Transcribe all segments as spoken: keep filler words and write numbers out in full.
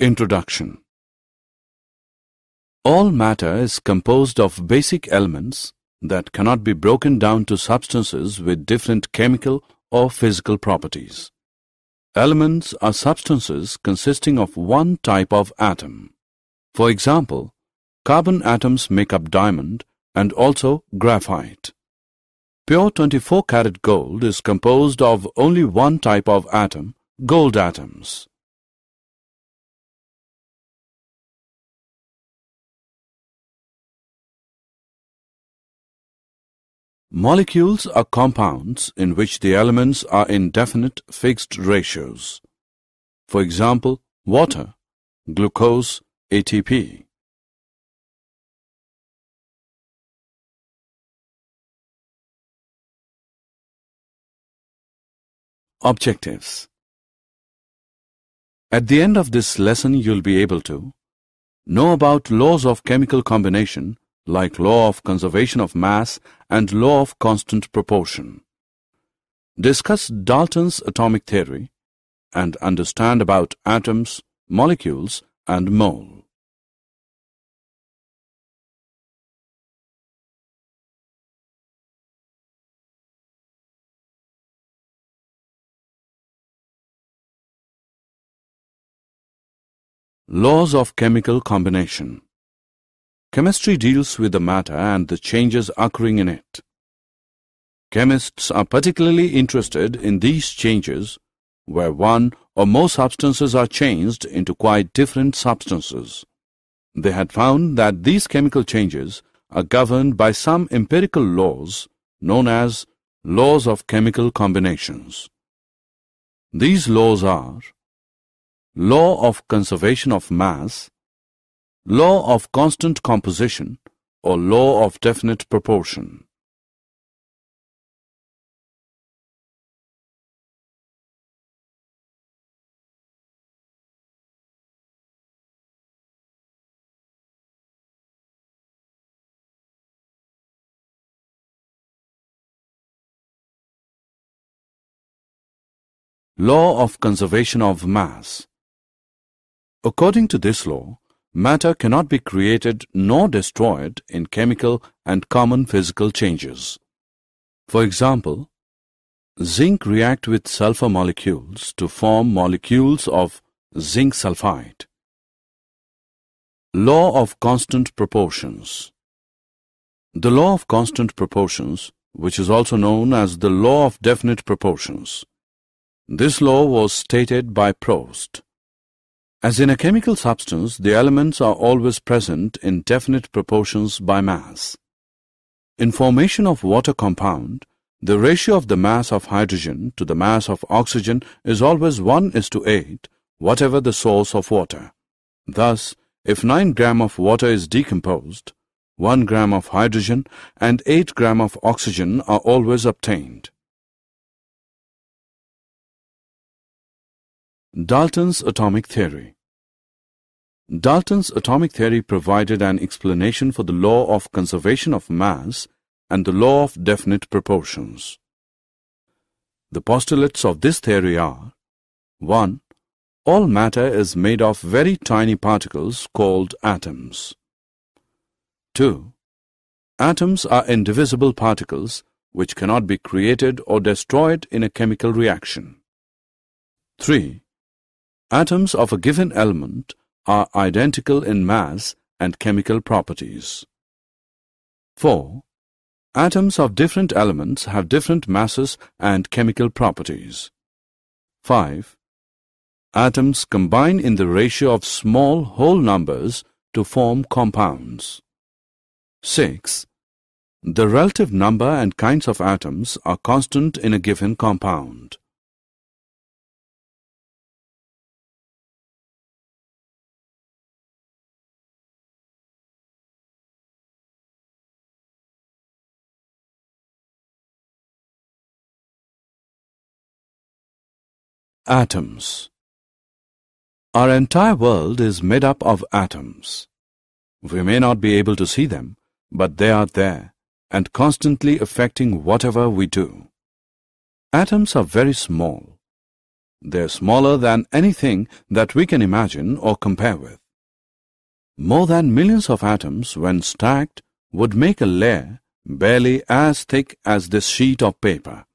Introduction. All matter is composed of basic elements that cannot be broken down to substances with different chemical or physical properties. Elements are substances consisting of one type of atom. For example, carbon atoms make up diamond and also graphite. Pure twenty-four karat gold is composed of only one type of atom, gold atoms. Molecules are compounds in which the elements are in definite fixed ratios. For example, water, glucose, A T P. Objectives. At the end of this lesson, you'll be able to know about laws of chemical combination, like law of conservation of mass and law of constant proportion. Discuss Dalton's atomic theory and understand about atoms, molecules and mole. Laws of chemical combination. Chemistry deals with the matter and the changes occurring in it. Chemists are particularly interested in these changes where one or more substances are changed into quite different substances. They had found that these chemical changes are governed by some empirical laws known as laws of chemical combinations. These laws are law of conservation of mass, law of constant composition, or law of definite proportion. Law of conservation of mass. According to this law, matter cannot be created nor destroyed in chemical and common physical changes. For example, zinc react with sulfur molecules to form molecules of zinc sulfide. Law of constant proportions. The law of constant proportions, which is also known as the law of definite proportions. This law was stated by Proust. As in a chemical substance, the elements are always present in definite proportions by mass. In formation of water compound, the ratio of the mass of hydrogen to the mass of oxygen is always one is to eight, whatever the source of water. Thus, if nine grams of water is decomposed, one gram of hydrogen and eight grams of oxygen are always obtained. Dalton's atomic theory. Dalton's atomic theory provided an explanation for the law of conservation of mass and the law of definite proportions. The postulates of this theory are: one. All matter is made of very tiny particles called atoms. two. Atoms are indivisible particles which cannot be created or destroyed in a chemical reaction. three. Atoms of a given element are identical in mass and chemical properties. four. Atoms of different elements have different masses and chemical properties. five. Atoms combine in the ratio of small whole numbers to form compounds. six. The relative number and kinds of atoms are constant in a given compound. Atoms. Our entire world is made up of atoms. We may not be able to see them, but they are there and constantly affecting whatever we do. Atoms are very small. They're smaller than anything that we can imagine or compare with. More than millions of atoms, when stacked, would make a layer barely as thick as this sheet of paper.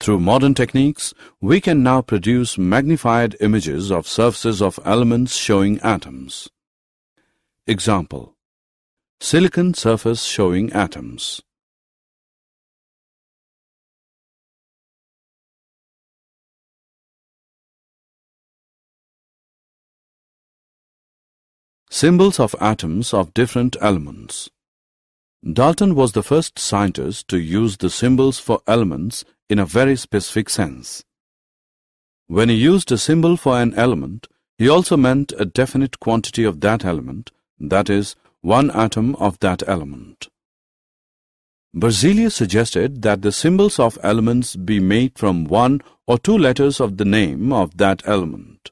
Through modern techniques, we can now produce magnified images of surfaces of elements showing atoms. Example: silicon surface showing atoms. Symbols of atoms of different elements. Dalton was the first scientist to use the symbols for elements in a very specific sense. When he used a symbol for an element, he also meant a definite quantity of that element, that is, one atom of that element. Berzelius suggested that the symbols of elements be made from one or two letters of the name of that element.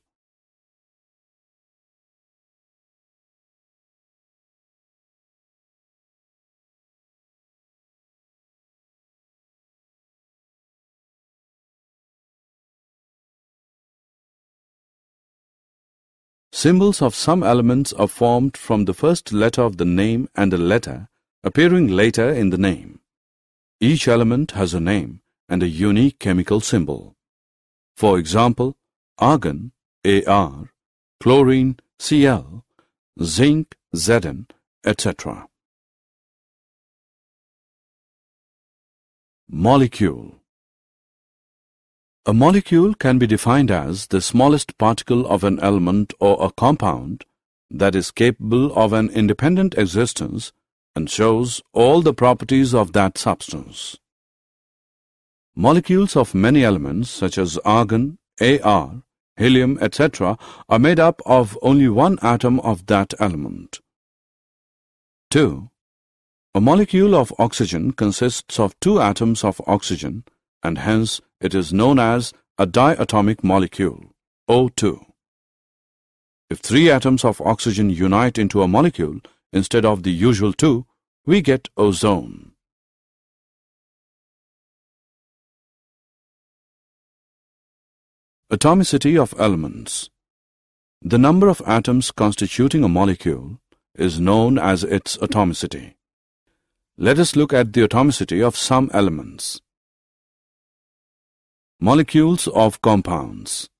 Symbols of some elements are formed from the first letter of the name and a letter appearing later in the name. Each element has a name and a unique chemical symbol. For example, argon, A R, chlorine, C L, zinc, Z N, et cetera. Molecule. A molecule can be defined as the smallest particle of an element or a compound that is capable of an independent existence and shows all the properties of that substance. Molecules of many elements such as argon, A R, helium, et cetera are made up of only one atom of that element. two. A molecule of oxygen consists of two atoms of oxygen, and hence it is known as a diatomic molecule, O two. If three atoms of oxygen unite into a molecule instead of the usual two, we get ozone. Atomicity of elements. The number of atoms constituting a molecule is known as its atomicity. Let us look at the atomicity of some elements. Molecules of compounds.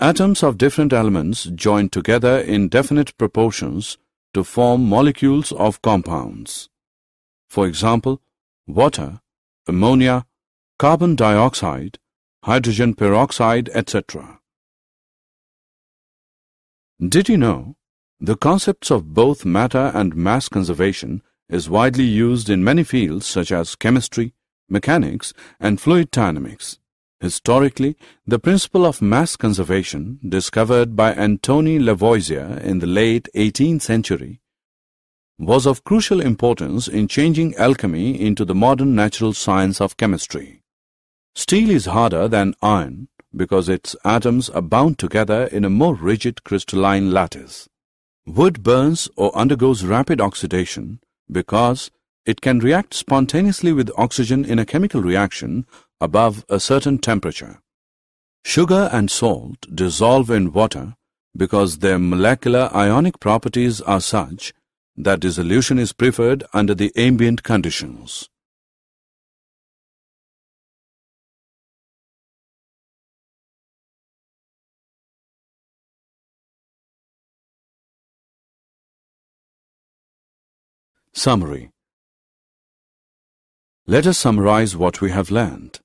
Atoms of different elements join together in definite proportions to form molecules of compounds. For example, water, ammonia, carbon dioxide, hydrogen peroxide, et cetera. Did you know? The concepts of both matter and mass conservation is widely used in many fields such as chemistry, mechanics, and fluid dynamics. Historically, the principle of mass conservation, discovered by Antoine Lavoisier in the late eighteenth century, was of crucial importance in changing alchemy into the modern natural science of chemistry. Steel is harder than iron because its atoms are bound together in a more rigid crystalline lattice. Wood burns or undergoes rapid oxidation because it can react spontaneously with oxygen in a chemical reaction above a certain temperature. Sugar and salt dissolve in water because their molecular ionic properties are such that dissolution is preferred under the ambient conditions. Summary. Let us summarize what we have learned.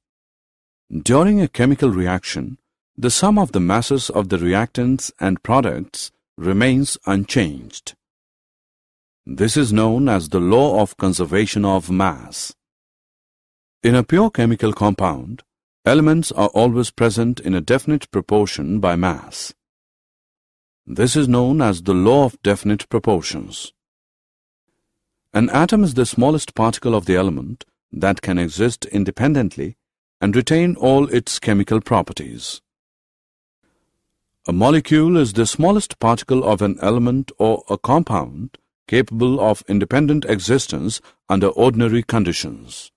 During a chemical reaction, the sum of the masses of the reactants and products remains unchanged. This is known as the law of conservation of mass. In a pure chemical compound, elements are always present in a definite proportion by mass. This is known as the law of definite proportions. An atom is the smallest particle of the element that can exist independently and retain all its chemical properties. A molecule is the smallest particle of an element or a compound capable of independent existence under ordinary conditions.